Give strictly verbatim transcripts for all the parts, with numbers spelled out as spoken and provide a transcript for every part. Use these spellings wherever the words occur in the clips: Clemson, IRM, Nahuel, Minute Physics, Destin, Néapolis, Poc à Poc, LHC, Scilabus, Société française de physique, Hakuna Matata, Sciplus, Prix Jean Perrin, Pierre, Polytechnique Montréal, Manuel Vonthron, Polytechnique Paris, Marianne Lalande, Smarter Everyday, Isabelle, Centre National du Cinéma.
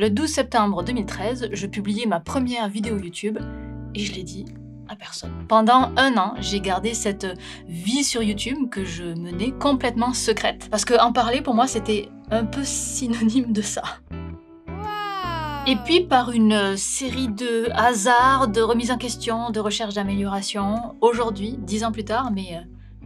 Le douze septembre deux mille treize, je publiais ma première vidéo YouTube et je l'ai dit à personne. Pendant un an, j'ai gardé cette vie sur YouTube que je menais complètement secrète. Parce qu'en parler, pour moi, c'était un peu synonyme de ça. Et puis, par une série de hasards, de remises en question, de recherches d'amélioration, aujourd'hui, dix ans plus tard, mes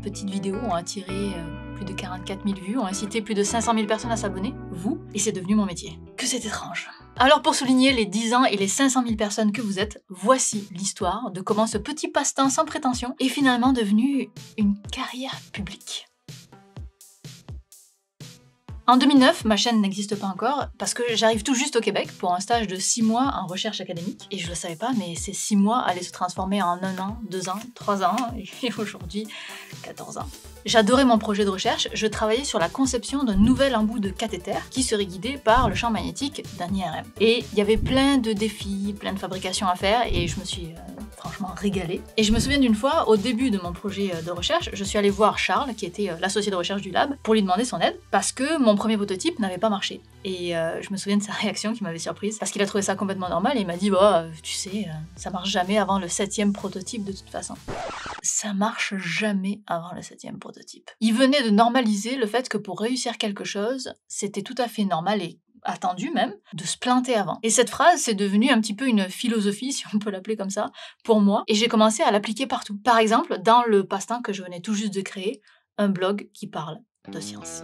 petites vidéos ont attiré plus de quarante-quatre mille vues, ont incité plus de cinq cent mille personnes à s'abonner, vous, et c'est devenu mon métier. Que c'est étrange. Alors, pour souligner les dix ans et les cinq cent mille personnes que vous êtes, voici l'histoire de comment ce petit passe-temps sans prétention est finalement devenu une carrière publique. En deux mille neuf, ma chaîne n'existe pas encore parce que j'arrive tout juste au Québec pour un stage de six mois en recherche académique. Et je le savais pas, mais ces six mois allaient se transformer en un an, deux ans, trois ans et aujourd'hui quatorze ans. J'adorais mon projet de recherche, je travaillais sur la conception d'un nouvel embout de cathéter qui serait guidé par le champ magnétique d'un I R M. Et il y avait plein de défis, plein de fabrications à faire et je me suis euh, franchement régalée. Et je me souviens d'une fois, au début de mon projet de recherche, je suis allée voir Charles, qui était l'associé de recherche du lab, pour lui demander son aide parce que mon Mon premier prototype n'avait pas marché. Et euh, je me souviens de sa réaction qui m'avait surprise, parce qu'il a trouvé ça complètement normal et il m'a dit « Bah, tu sais, ça marche jamais avant le septième prototype de toute façon. » Ça marche jamais avant le septième prototype. Il venait de normaliser le fait que pour réussir quelque chose, c'était tout à fait normal et attendu même, de se planter avant. Et cette phrase, c'est devenu un petit peu une philosophie, si on peut l'appeler comme ça, pour moi, et j'ai commencé à l'appliquer partout. Par exemple, dans le passe-temps que je venais tout juste de créer, un blog qui parle de science.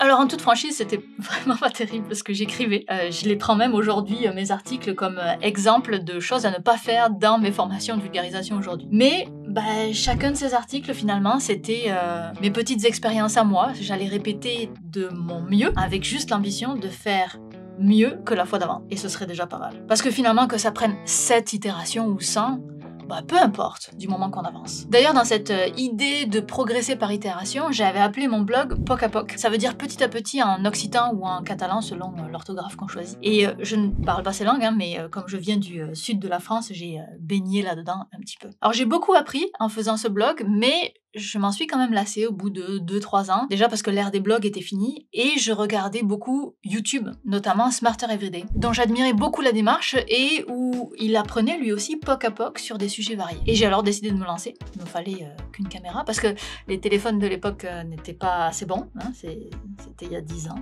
Alors en toute franchise, c'était vraiment pas terrible ce que j'écrivais. Euh, je les prends même aujourd'hui, euh, mes articles, comme euh, exemple de choses à ne pas faire dans mes formations de vulgarisation aujourd'hui. Mais bah, chacun de ces articles, finalement, c'était euh, mes petites expériences à moi. J'allais répéter de mon mieux, avec juste l'ambition de faire mieux que la fois d'avant. Et ce serait déjà pas mal. Parce que finalement, que ça prenne sept itérations ou cent, bah peu importe, du moment qu'on avance. D'ailleurs, dans cette euh, idée de progresser par itération, j'avais appelé mon blog Poc à Poc. Ça veut dire petit à petit en occitan ou en catalan selon euh, l'orthographe qu'on choisit. Et euh, je ne parle pas ces langues, hein, mais euh, comme je viens du euh, sud de la France, j'ai euh, baigné là-dedans un petit peu. Alors j'ai beaucoup appris en faisant ce blog, mais je m'en suis quand même lassée au bout de deux trois ans, déjà parce que l'ère des blogs était finie, et je regardais beaucoup YouTube, notamment Smarter Everyday, dont j'admirais beaucoup la démarche et où il apprenait lui aussi Poc à Poc sur des sujets variés. Et j'ai alors décidé de me lancer. Il me fallait euh, qu'une caméra, parce que les téléphones de l'époque euh, n'étaient pas assez bons, hein, c'était il y a dix ans.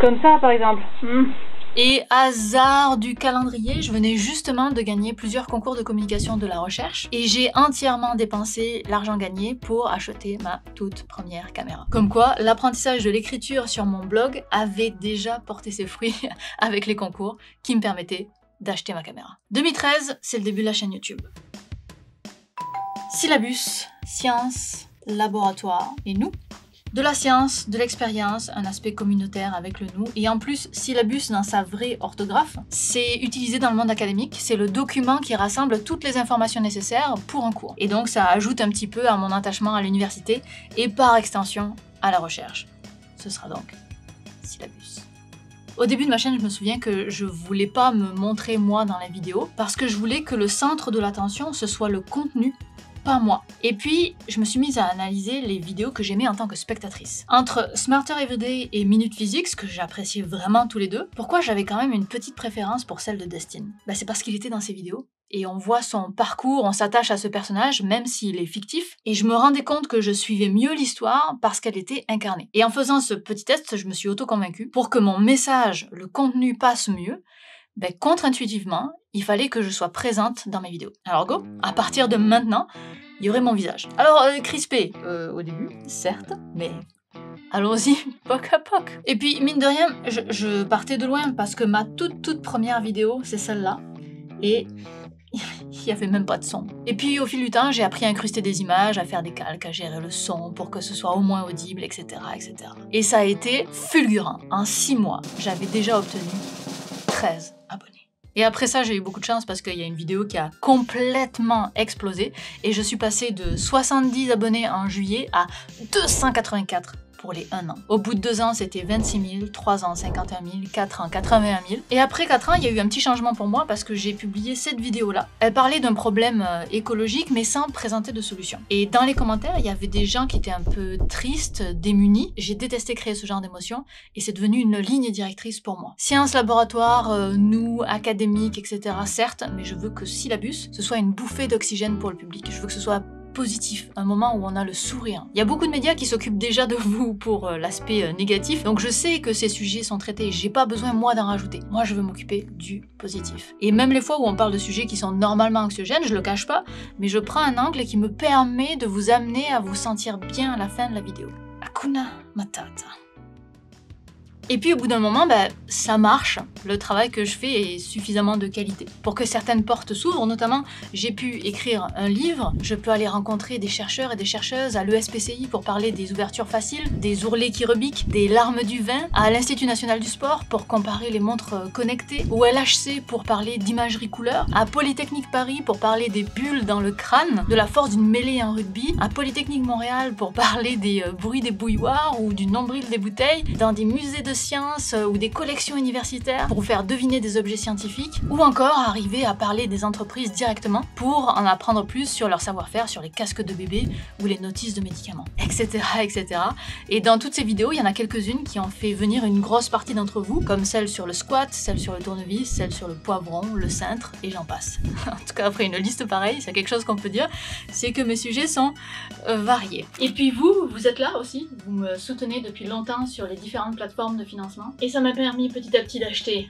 Comme ça, par exemple. Mmh. Et hasard du calendrier, je venais justement de gagner plusieurs concours de communication de la recherche et j'ai entièrement dépensé l'argent gagné pour acheter ma toute première caméra. Comme quoi, l'apprentissage de l'écriture sur mon blog avait déjà porté ses fruits avec les concours qui me permettaient d'acheter ma caméra. deux mille treize, c'est le début de la chaîne YouTube. Scilabus, science, laboratoire et nous. De la science, de l'expérience, un aspect communautaire avec le nous. Et en plus, Scilabus dans sa vraie orthographe, c'est utilisé dans le monde académique. C'est le document qui rassemble toutes les informations nécessaires pour un cours. Et donc ça ajoute un petit peu à mon attachement à l'université et par extension à la recherche. Ce sera donc Scilabus. Au début de ma chaîne, je me souviens que je voulais pas me montrer moi dans la vidéo parce que je voulais que le centre de l'attention, ce soit le contenu, pas moi. Et puis, je me suis mise à analyser les vidéos que j'aimais en tant que spectatrice. Entre Smarter Everyday et Minute Physics, que j'appréciais vraiment tous les deux, pourquoi j'avais quand même une petite préférence pour celle de Destin? Bah, c'est parce qu'il était dans ses vidéos. Et on voit son parcours, on s'attache à ce personnage, même s'il est fictif. Et je me rendais compte que je suivais mieux l'histoire parce qu'elle était incarnée. Et en faisant ce petit test, je me suis auto-convaincue. Pour que mon message, le contenu passe mieux, bah, contre-intuitivement, il fallait que je sois présente dans mes vidéos. Alors go, à partir de maintenant, il y aurait mon visage. Alors euh, crispé euh, au début, certes, mais allons-y, Poc à Poc. Et puis mine de rien, je, je partais de loin parce que ma toute toute première vidéo, c'est celle-là, et il n'y avait même pas de son. Et puis au fil du temps, j'ai appris à incruster des images, à faire des calques, à gérer le son pour que ce soit au moins audible, et cetera, et cetera. Et ça a été fulgurant. En six mois, j'avais déjà obtenu treize abonnés. Et après ça, j'ai eu beaucoup de chance parce qu'il y a une vidéo qui a complètement explosé et je suis passée de soixante-dix abonnés en juillet à deux cent quatre-vingt-quatre pour les un an. Au bout de deux ans, c'était vingt-six mille, trois ans, cinquante et un mille, quatre ans, quatre-vingt-un mille. Et après quatre ans, il y a eu un petit changement pour moi parce que j'ai publié cette vidéo-là. Elle parlait d'un problème écologique mais sans présenter de solution. Et dans les commentaires, il y avait des gens qui étaient un peu tristes, démunis. J'ai détesté créer ce genre d'émotion et c'est devenu une ligne directrice pour moi. Science, laboratoire, euh, nous, académique, et cetera. Certes, mais je veux que Scilabus, ce soit une bouffée d'oxygène pour le public. Je veux que ce soit positif, un moment où on a le sourire. Il y a beaucoup de médias qui s'occupent déjà de vous pour euh, l'aspect euh, négatif, donc je sais que ces sujets sont traités, j'ai pas besoin moi d'en rajouter. Moi je veux m'occuper du positif. Et même les fois où on parle de sujets qui sont normalement anxiogènes, je le cache pas, mais je prends un angle qui me permet de vous amener à vous sentir bien à la fin de la vidéo. Hakuna Matata. Et puis au bout d'un moment, bah, ça marche, le travail que je fais est suffisamment de qualité. Pour que certaines portes s'ouvrent, notamment, j'ai pu écrire un livre, je peux aller rencontrer des chercheurs et des chercheuses à l'E S P C I pour parler des ouvertures faciles, des ourlets qui rebiquent, des larmes du vin, à l'Institut National du Sport pour comparer les montres connectées, au L H C pour parler d'imagerie couleur, à Polytechnique Paris pour parler des bulles dans le crâne, de la force d'une mêlée en rugby, à Polytechnique Montréal pour parler des euh, bruits des bouilloires ou du nombril des bouteilles, dans des musées de sciences ou des collections universitaires pour vous faire deviner des objets scientifiques, ou encore arriver à parler des entreprises directement pour en apprendre plus sur leur savoir-faire, sur les casques de bébé ou les notices de médicaments, et cetera, et cetera. Et dans toutes ces vidéos, il y en a quelques-unes qui ont fait venir une grosse partie d'entre vous, comme celle sur le squat, celle sur le tournevis, celle sur le poivron, le cintre, et j'en passe. En tout cas, après une liste pareille, c'est quelque chose qu'on peut dire, c'est que mes sujets sont variés. Et puis vous, vous êtes là aussi, vous me soutenez depuis longtemps sur les différentes plateformes de de financement et ça m'a permis petit à petit d'acheter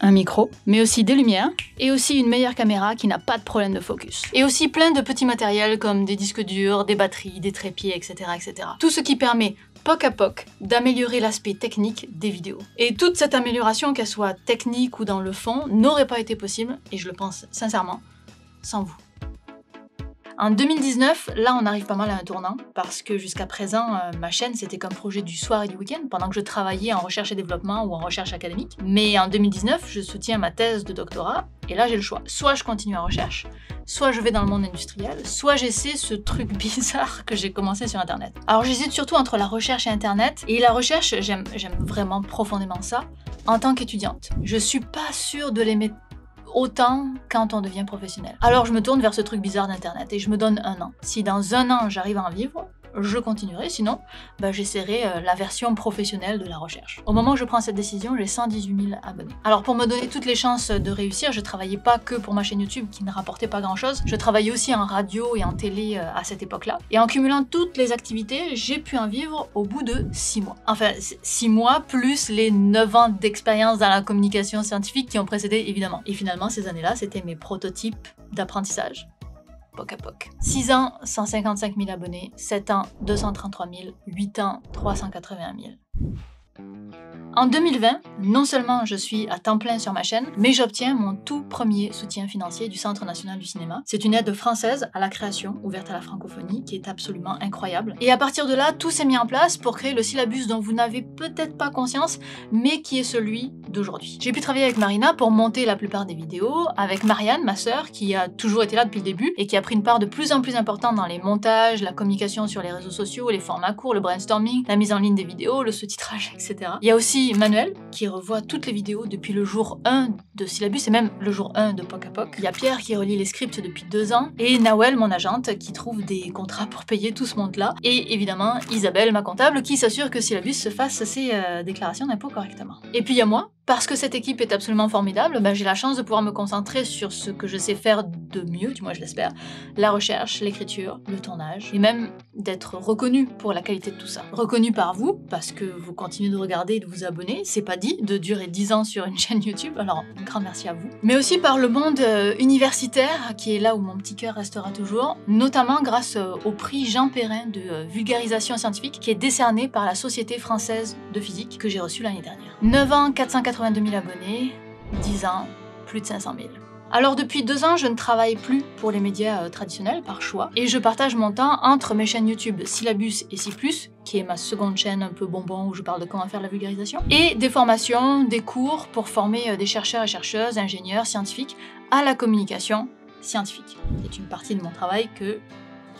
un micro, mais aussi des lumières, et aussi une meilleure caméra qui n'a pas de problème de focus. Et aussi plein de petits matériels comme des disques durs, des batteries, des trépieds, et cetera, et cetera. Tout ce qui permet, Poc à Poc, d'améliorer l'aspect technique des vidéos. Et toute cette amélioration, qu'elle soit technique ou dans le fond, n'aurait pas été possible, et je le pense sincèrement, sans vous. En deux mille dix-neuf, là on arrive pas mal à un tournant, parce que jusqu'à présent, euh, ma chaîne c'était comme projet du soir et du week-end, pendant que je travaillais en recherche et développement ou en recherche académique. Mais en deux mille dix-neuf, je soutiens ma thèse de doctorat, et là j'ai le choix. Soit je continue en recherche, soit je vais dans le monde industriel, soit j'essaie ce truc bizarre que j'ai commencé sur internet. Alors j'hésite surtout entre la recherche et internet, et la recherche, j'aime vraiment profondément ça, en tant qu'étudiante. Je suis pas sûre de l'aimer autant quand on devient professionnel. Alors je me tourne vers ce truc bizarre d'internet et je me donne un an. Si dans un an j'arrive à en vivre, je continuerai, sinon bah, j'essaierai euh, la version professionnelle de la recherche. Au moment où je prends cette décision, j'ai cent dix-huit mille abonnés. Alors pour me donner toutes les chances de réussir, je travaillais pas que pour ma chaîne YouTube qui ne rapportait pas grand chose, je travaillais aussi en radio et en télé euh, à cette époque-là. Et en cumulant toutes les activités, j'ai pu en vivre au bout de six mois. Enfin, six mois plus les neuf ans d'expérience dans la communication scientifique qui ont précédé évidemment. Et finalement, ces années-là, c'était mes prototypes d'apprentissage. Poc à Poc. six ans, cent cinquante-cinq mille abonnés, sept ans, deux cent trente-trois mille, huit ans, trois cent quatre-vingt-un mille. En deux mille vingt, non seulement je suis à temps plein sur ma chaîne, mais j'obtiens mon tout premier soutien financier du Centre National du Cinéma. C'est une aide française à la création, ouverte à la francophonie, qui est absolument incroyable. Et à partir de là, tout s'est mis en place pour créer le Scilabus dont vous n'avez peut-être pas conscience, mais qui est celui d'aujourd'hui. J'ai pu travailler avec Marina pour monter la plupart des vidéos, avec Marianne, ma sœur, qui a toujours été là depuis le début et qui a pris une part de plus en plus importante dans les montages, la communication sur les réseaux sociaux, les formats courts, le brainstorming, la mise en ligne des vidéos, le sous-titrage, et cetera. Il y a aussi Manuel, qui revoit toutes les vidéos depuis le jour un de Scilabus et même le jour un de Poc à Poc. Il y a Pierre qui relit les scripts depuis deux ans et Nahuel, mon agente, qui trouve des contrats pour payer tout ce monde-là. Et évidemment, Isabelle, ma comptable, qui s'assure que Scilabus se fasse ses euh, déclarations d'impôts correctement. Et puis il y a moi. Parce que cette équipe est absolument formidable, ben j'ai la chance de pouvoir me concentrer sur ce que je sais faire de mieux, du moins je l'espère, la recherche, l'écriture, le tournage, et même d'être reconnue pour la qualité de tout ça. Reconnue par vous, parce que vous continuez de regarder et de vous abonner, c'est pas dit de durer dix ans sur une chaîne YouTube, alors un grand merci à vous. Mais aussi par le monde universitaire, qui est là où mon petit cœur restera toujours, notamment grâce au prix Jean Perrin de vulgarisation scientifique, qui est décerné par la Société française de physique, que j'ai reçu l'année dernière. neuf ans, quatre cent quatre-vingt-deux mille abonnés, dix ans, plus de cinq cent mille. Alors depuis deux ans, je ne travaille plus pour les médias traditionnels par choix et je partage mon temps entre mes chaînes YouTube Scilabus et Sciplus, qui est ma seconde chaîne un peu bonbon où je parle de comment faire la vulgarisation, et des formations, des cours pour former des chercheurs et chercheuses, ingénieurs, scientifiques à la communication scientifique. C'est une partie de mon travail que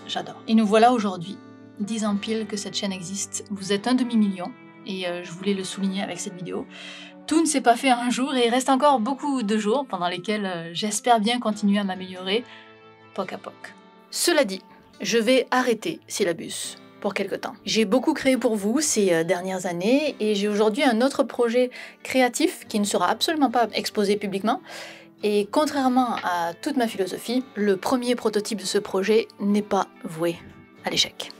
j'adore. Et nous voilà aujourd'hui dix ans pile que cette chaîne existe, vous êtes un demi-million, et euh, je voulais le souligner avec cette vidéo. Tout ne s'est pas fait un jour et il reste encore beaucoup de jours pendant lesquels euh, j'espère bien continuer à m'améliorer, Poc à Poc. Cela dit, je vais arrêter Scilabus pour quelque temps. J'ai beaucoup créé pour vous ces dernières années et j'ai aujourd'hui un autre projet créatif qui ne sera absolument pas exposé publiquement. Et contrairement à toute ma philosophie, le premier prototype de ce projet n'est pas voué à l'échec.